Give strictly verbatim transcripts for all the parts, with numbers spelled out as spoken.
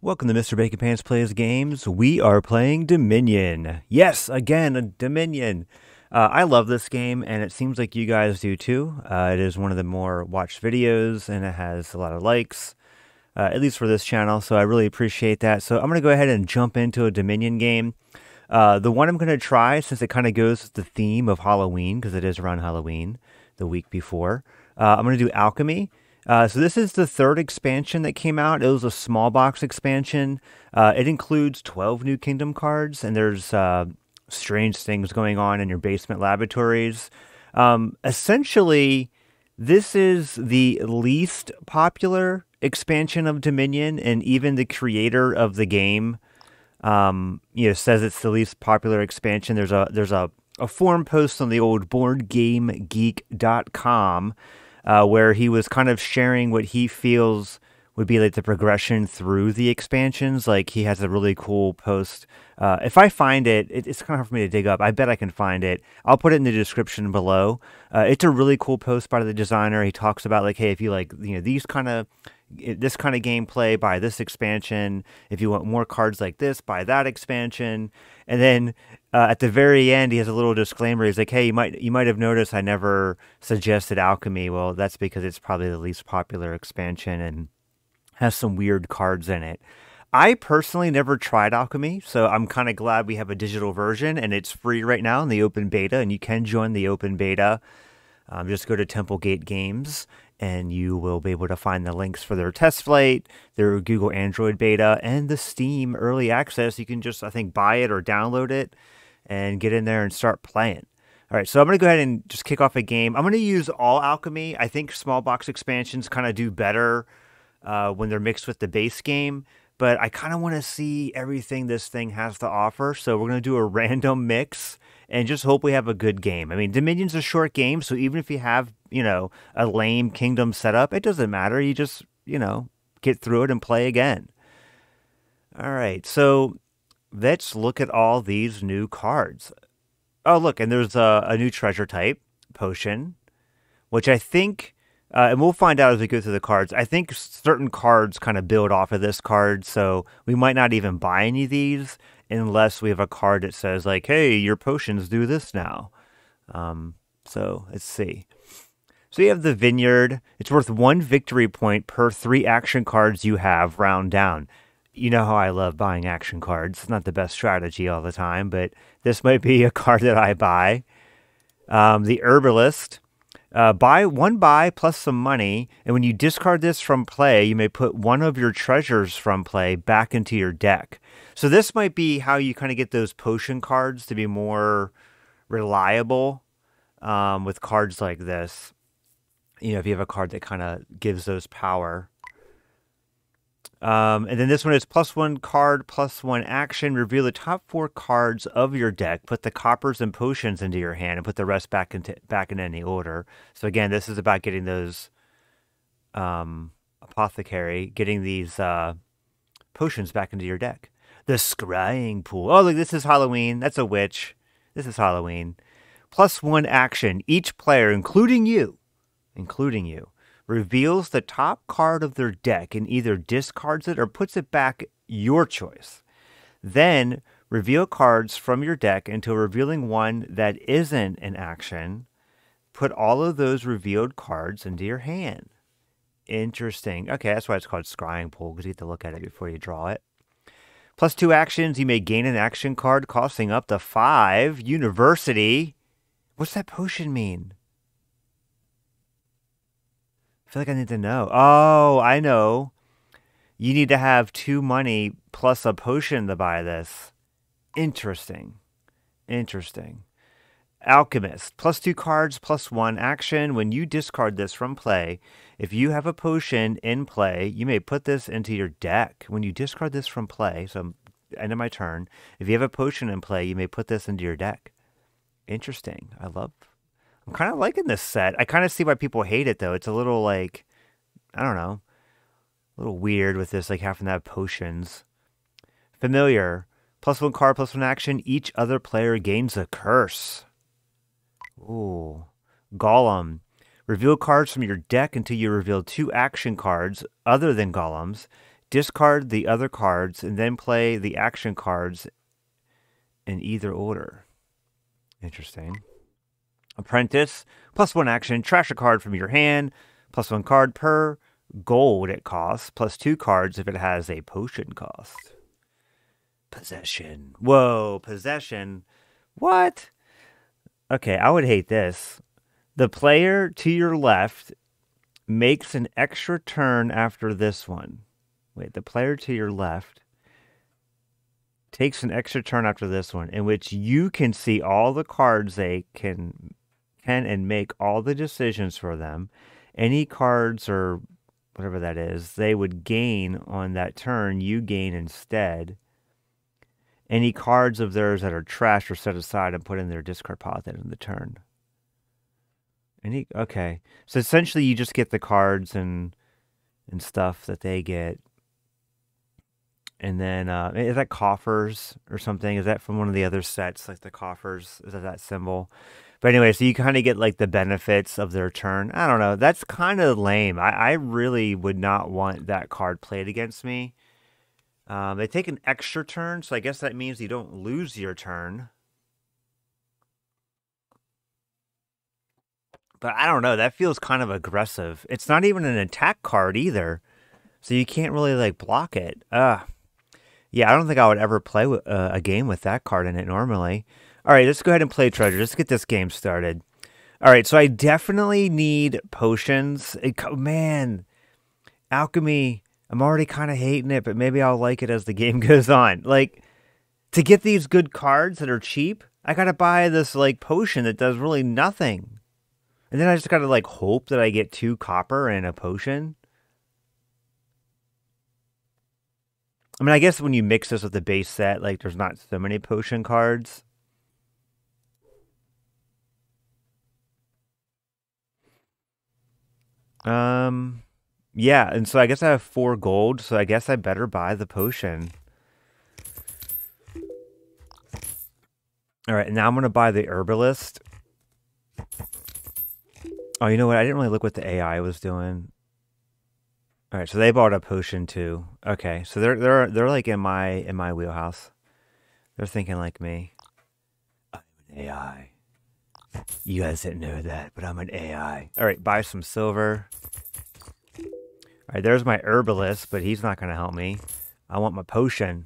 Welcome to Mister Baconpants Plays Games. We are playing Dominion. Yes, again, a Dominion. Uh, I love this game, and it seems like you guys do too. Uh, it is one of the more watched videos, and it has a lot of likes, uh, at least for this channel, so I really appreciate that. So I'm going to go ahead and jump into a Dominion game. Uh, the one I'm going to try, since it kind of goes with the theme of Halloween, because it is around Halloween, the week before, uh, I'm going to do Alchemy. Uh, so this is the third expansion that came out. It was a small box expansion. Uh, it includes twelve new kingdom cards, and there's uh, strange things going on in your basement laboratories. Um, essentially, this is the least popular expansion of Dominion, and even the creator of the game, um, you know, says it's the least popular expansion. There's a there's a, a forum post on the old board game geek dot com. Uh, where he was kind of sharing what he feels would be like the progression through the expansions. Like, he has a really cool post. Uh, if I find it, it, it's kind of hard for me to dig up. I bet I can find it. I'll put it in the description below. Uh, it's a really cool post by the designer. He talks about, like, hey, if you like, you know, these kind of, this kind of gameplay, buy this expansion. If you want more cards like this, buy that expansion. And then uh, at the very end, he has a little disclaimer. He's like, hey, you might you might have noticed I never suggested Alchemy. Well, that's because it's probably the least popular expansion and has some weird cards in it. I personally never tried Alchemy, so I'm kind of glad we have a digital version, and it's free right now in the open beta, and you can join the open beta. Um, just go to Temple Gates Games, and you will be able to find the links for their test flight, their Google Android beta, and the Steam early access. You can just, I think, buy it or download it and get in there and start playing. All right, so I'm going to go ahead and just kick off a game. I'm going to use all Alchemy. I think small box expansions kind of do better uh, when they're mixed with the base game, but I kind of want to see everything this thing has to offer, so we're going to do a random mix and just hope we have a good game. I mean, Dominion's a short game, so even if you have, you know, a lame kingdom setup, it doesn't matter. You just, you know, get through it and play again. All right, so let's look at all these new cards. Oh, look, and there's a, a new treasure type, potion, which I think, uh, and we'll find out as we go through the cards, I think certain cards kind of build off of this card, so we might not even buy any of these, unless we have a card that says, like, hey, your potions do this now. Um, so, let's see. So you have the Vineyard. It's worth one victory point per three action cards you have round down. You know how I love buying action cards. It's not the best strategy all the time, but this might be a card that I buy. Um, the Herbalist. Uh, buy one buy plus some money, and when you discard this from play, you may put one of your treasures from play back into your deck. So this might be how you kind of get those potion cards to be more reliable um, with cards like this. You know, if you have a card that kind of gives those power. Um, and then this one is plus one card, plus one action. Reveal the top four cards of your deck. Put the coppers and potions into your hand and put the rest back into back in any order. So again, this is about getting those um, apothecary, getting these uh, potions back into your deck. The Scrying Pool. Oh, look, this is Halloween. That's a witch. This is Halloween. Plus one action. Each player, including you, including you, reveals the top card of their deck and either discards it or puts it back, your choice. Then reveal cards from your deck until revealing one that isn't an action. Put all of those revealed cards into your hand. Interesting. Okay, that's why it's called Scrying Pool, because you have to look at it before you draw it. Plus two actions, you may gain an action card costing up to five. University. What's that potion mean? I feel like I need to know. Oh, I know. You need to have two money plus a potion to buy this. Interesting. Interesting. Alchemist. Plus two cards, plus one action. When you discard this from play, if you have a potion in play, you may put this into your deck. When you discard this from play, so end of my turn, if you have a potion in play, you may put this into your deck. Interesting. I love it. I'm kind of liking this set. I kind of see why people hate it, though. It's a little, like, I don't know, a little weird with this, like, having to have potions. Familiar. Plus one card, plus one action. Each other player gains a curse. Ooh. Golem. Reveal cards from your deck until you reveal two action cards other than golems. discard the other cards, and then play the action cards in either order. Interesting. Apprentice, plus one action, trash a card from your hand, plus one card per gold it costs, plus two cards if it has a potion cost. Possession. Whoa, possession. What? Okay, I would hate this. The player to your left makes an extra turn after this one. Wait, the player to your left takes an extra turn after this one, in which you can see all the cards they can can and make all the decisions for them. Any cards or whatever that is, they would gain on that turn, you gain instead. Any cards of theirs that are trashed are set aside and put in their discard pile at the end of the turn. Any okay. So essentially you just get the cards and and stuff that they get. And then, uh, is that coffers or something? Is that from one of the other sets, like the coffers? Is that that symbol? But anyway, so you kind of get like the benefits of their turn. I don't know. That's kind of lame. I, I really would not want that card played against me. Um, they take an extra turn, so I guess that means you don't lose your turn. But I don't know. That feels kind of aggressive. It's not even an attack card either, so you can't really like block it. Ugh. Yeah, I don't think I would ever play with, uh, a game with that card in it normally. All right, let's go ahead and play Treasure. Let's get this game started. All right, so I definitely need potions. It, man, alchemy, I'm already kind of hating it, but maybe I'll like it as the game goes on. Like, to get these good cards that are cheap, I got to buy this, like, potion that does really nothing. And then I just got to, like, hope that I get two copper and a potion. I mean, I guess when you mix this with the base set, like, there's not so many potion cards. Um, yeah, and so I guess I have four gold, so I guess I better buy the potion. All right, now I'm going to buy the Herbalist. Oh, you know what? I didn't really look what the A I was doing. All right, so they bought a potion too. Okay, so they're they're they're like in my in my wheelhouse. They're thinking like me. I'm an A I. You guys didn't know that, but I'm an A I. All right, buy some silver. All right, there's my herbalist, but he's not going to help me. I want my potion.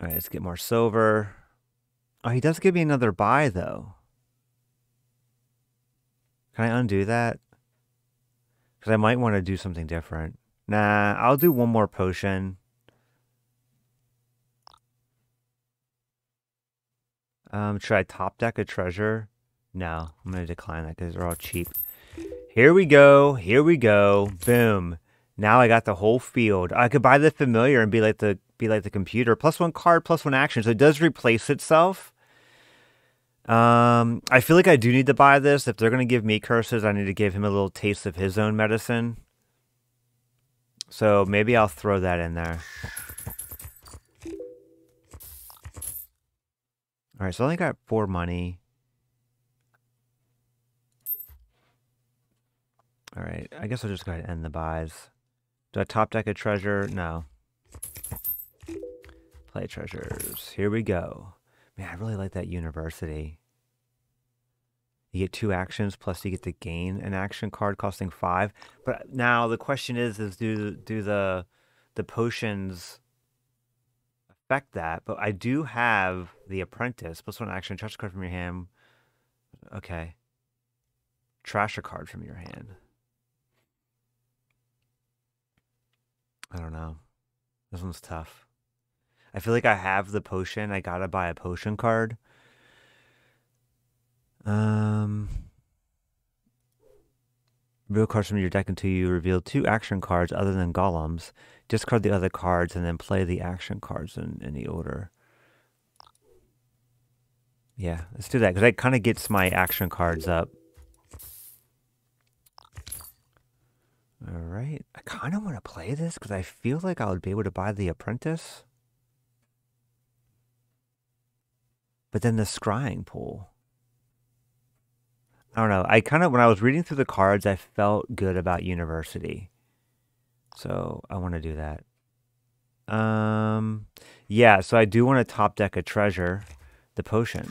All right, let's get more silver. Oh, he does give me another buy though. Can I undo that? Because I might want to do something different. Nah, I'll do one more potion. Um, should I top deck a treasure? No, I'm going to decline that because they're all cheap. Here we go. Here we go. Boom. Now I got the whole field. I could buy the familiar and be like the be like the computer. Plus one card, plus one action. So it does replace itself. Um, I feel like I do need to buy this. If they're going to give me curses, I need to give him a little taste of his own medicine. So maybe I'll throw that in there. All right, so I only got four money. All right, I guess I'll just go ahead and end the buys. Do I top deck a treasure? No. Play treasures. Here we go. Man, I really like that university. You get two actions, plus you get to gain an action card costing five. But now the question is, is do, do the, the potions affect that? But I do have the apprentice, plus one action, trash a card from your hand. Okay. Trash a card from your hand. I don't know. This one's tough. I feel like I have the potion. I gotta buy a potion card. Um, reveal cards from your deck until you reveal two action cards other than golems. Discard the other cards and then play the action cards in any order. Yeah, let's do that because that kind of gets my action cards up. All right, I kind of want to play this because I feel like I would be able to buy the apprentice. But then the Scrying Pool. I don't know. I kind of, when I was reading through the cards, I felt good about University. So I want to do that. Um, yeah, so I do want to top deck a treasure, the potion.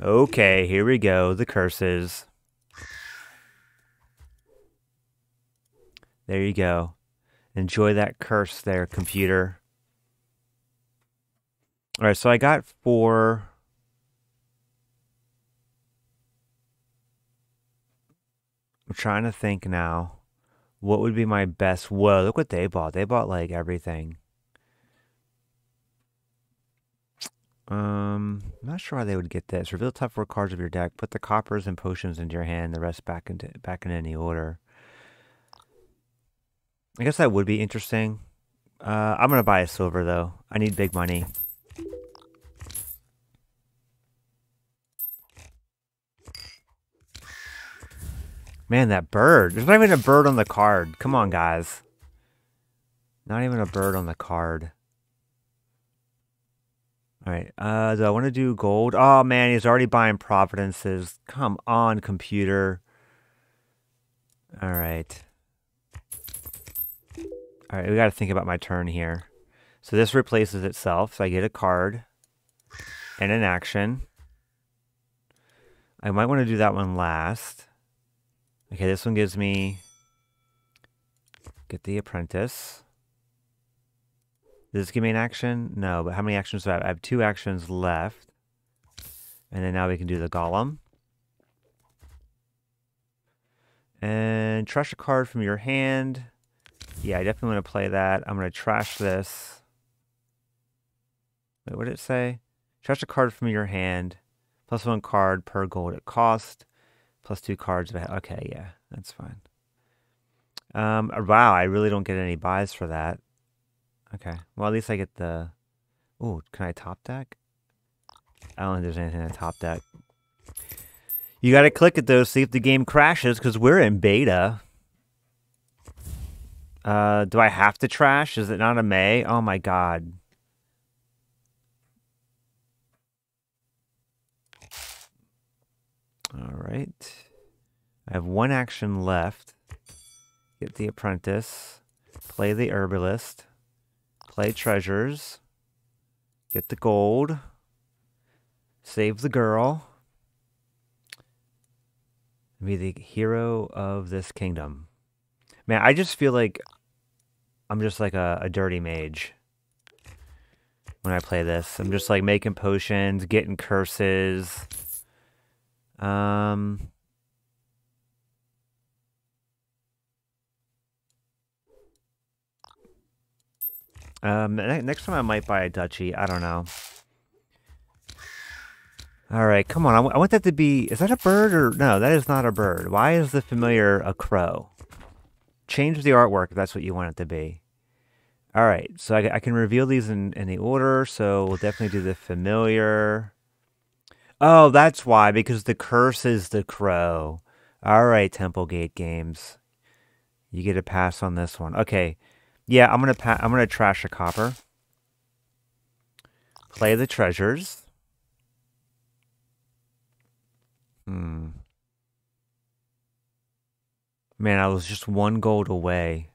Okay, here we go, the curses. There you go. Enjoy that curse there, computer. All right, so I got four... I'm trying to think now. What would be my best? Whoa, look what they bought. They bought like everything. Um, I'm not sure why they would get this. Reveal the top four cards of your deck. Put the coppers and potions into your hand. The rest back into back in any order. I guess that would be interesting. Uh, I'm gonna buy a silver though. I need big money. Man, that bird. There's not even a bird on the card. Come on, guys. Not even a bird on the card. All right. Uh, do I want to do gold? Oh, man, he's already buying Providences. Come on, computer. All right. All right, we got to think about my turn here. So this replaces itself. So I get a card and an action. I might want to do that one last. Okay, this one gives me, get the Apprentice. Does this give me an action? No, but how many actions do I have? I have two actions left. And then now we can do the Golem. And trash a card from your hand. Yeah, I definitely want to play that. I'm going to trash this. Wait, what did it say? Trash a card from your hand. Plus one card per gold at cost. Plus two cards. Okay, yeah, that's fine. Um, wow, I really don't get any buys for that. Okay, well, at least I get the... Ooh, can I top deck? I don't think there's anything to top deck. You gotta click it, though, see if the game crashes, because we're in beta. Uh, do I have to trash? Is it not a May? Oh, my God. All right. I have one action left. Get the Apprentice. Play the Herbalist. Play Treasures. Get the gold. Save the girl. Be the hero of this kingdom. Man, I just feel like I'm just like a, a dirty mage when I play this. I'm just like making potions, getting curses. Um, um, next time I might buy a duchy. I don't know. All right, come on. I, w I want that to be... Is that a bird or... No, that is not a bird. Why is the familiar a crow? Change the artwork if that's what you want it to be. All right, so I, I can reveal these in any order. So we'll definitely do the familiar... Oh, that's why, because the curse is the crow. All right, Temple Gate Games. You get a pass on this one. Okay. Yeah, I'm going to I'm going to trash a copper. Play the treasures. Hmm. Man, I was just one gold away.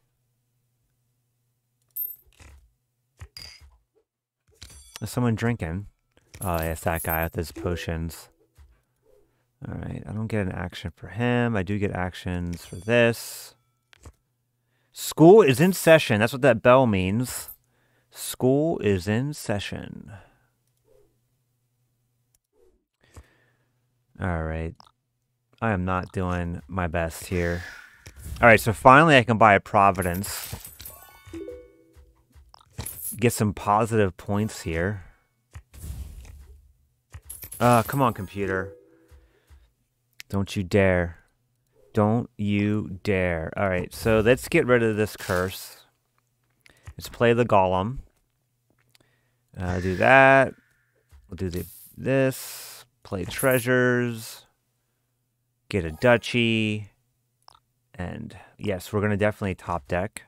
Is someone drinking? Oh, yeah, it's that guy with his potions. All right, I don't get an action for him. I do get actions for this. School is in session. That's what that bell means. School is in session. All right. I am not doing my best here. All right, so finally I can buy a Providence. Get some positive points here. Uh, come on, computer. Don't you dare. Don't you dare. All right, so let's get rid of this curse. Let's play the Golem. Uh, do that. We'll do the, this. Play treasures. Get a duchy. And, yes, we're going to definitely top deck.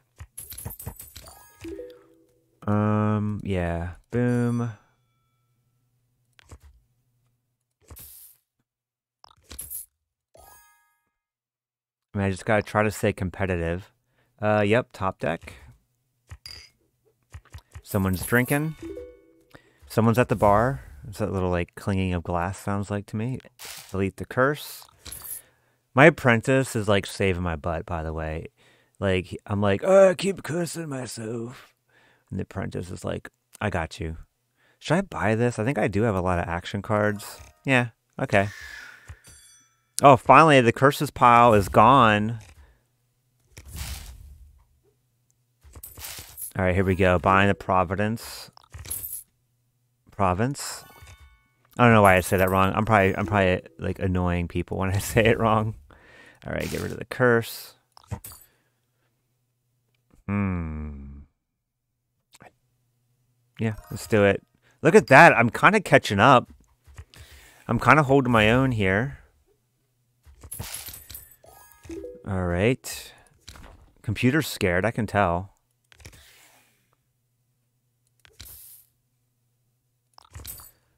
Um, yeah. Boom. I mean, I just gotta try to stay competitive. Uh, yep, top deck. Someone's drinking. Someone's at the bar. It's that little, like, clinging of glass sounds like to me. Delete the curse. My apprentice is, like, saving my butt, by the way. Like, I'm like, oh, I keep cursing myself. And the apprentice is like, I got you. Should I buy this? I think I do have a lot of action cards. Yeah, okay. Oh, finally, the curses pile is gone. All right, here we go. Buying the Providence. Province. I don't know why I say that wrong. I'm probably, I'm probably like annoying people when I say it wrong. All right, get rid of the curse. Hmm. Yeah, let's do it. Look at that. I'm kind of catching up. I'm kind of holding my own here. All right. Computer's scared. I can tell.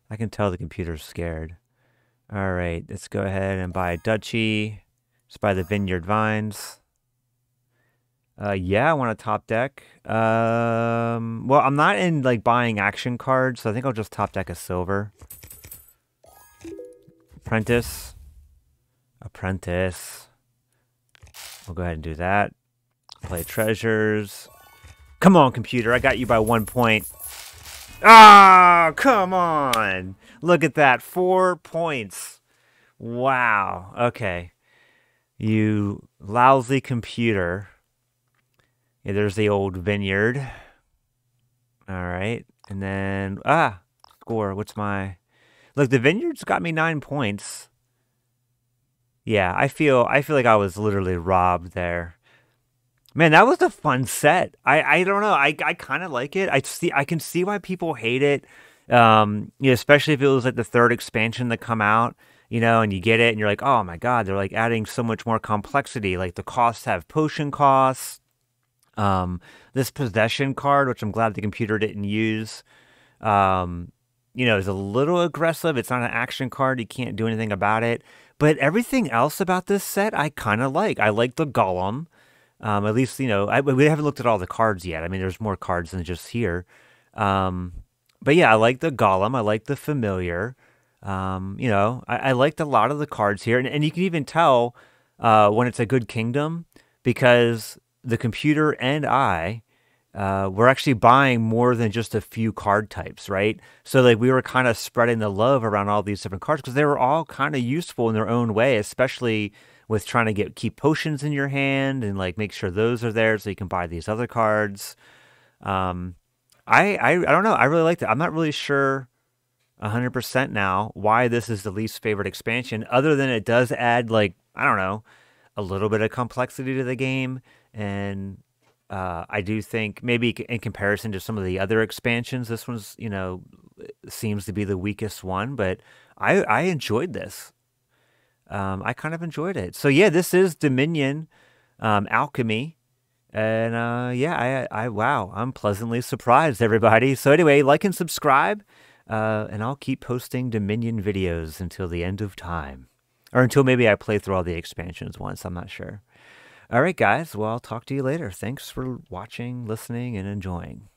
I can tell the computer's scared. All right, let's go ahead and buy a duchy. Let's buy the Vineyard Vines. Uh, yeah, I want a top deck. Um, well, I'm not in like buying action cards, so I think I'll just top deck a silver. Apprentice. Apprentice. We'll go ahead and do that. Play treasures. Come on, computer, I got you by one point. Oh, come on. Look at that. Four points. Wow. Okay. You lousy computer. Yeah, there's the old Vineyard. All right. And then, ah, score. What's my... Look, the Vineyard's got me nine points. Yeah, I feel, I feel like I was literally robbed there. Man, that was a fun set. I, I don't know. I, I kind of like it. I see. I can see why people hate it. Um, you know, especially if it was like the third expansion that come out. You know, and you get it, and you're like, oh my god, they're like adding so much more complexity. Like the costs have potion costs. Um, this possession card, which I'm glad the computer didn't use. Um, you know, is a little aggressive. It's not an action card. You can't do anything about it. But everything else about this set, I kind of like. I like the Golem. Um, at least, you know, I, we haven't looked at all the cards yet. I mean, there's more cards than just here. Um, but yeah, I like the Golem. I like the Familiar. Um, you know, I, I liked a lot of the cards here. And, and you can even tell uh, when it's a good kingdom because the computer and I uh, were actually buying more than just a few card types, right? So like we were kind of spreading the love around all these different cards because they were all kind of useful in their own way, especially with trying to get keep potions in your hand and like make sure those are there so you can buy these other cards. Um, I, I I don't know. I really liked it. I'm not really sure one hundred percent now why this is the least favorite expansion other than it does add like, I don't know, a little bit of complexity to the game. And uh, I do think maybe in comparison to some of the other expansions, this one's, you know, seems to be the weakest one. But I, I enjoyed this. Um, I kind of enjoyed it. So yeah, this is Dominion, um, Alchemy, and uh, yeah, I, I wow, I'm pleasantly surprised, everybody. So anyway, like and subscribe, uh, and I'll keep posting Dominion videos until the end of time, or until maybe I play through all the expansions once. I'm not sure. All right, guys. Well, I'll talk to you later. Thanks for watching, listening, and enjoying.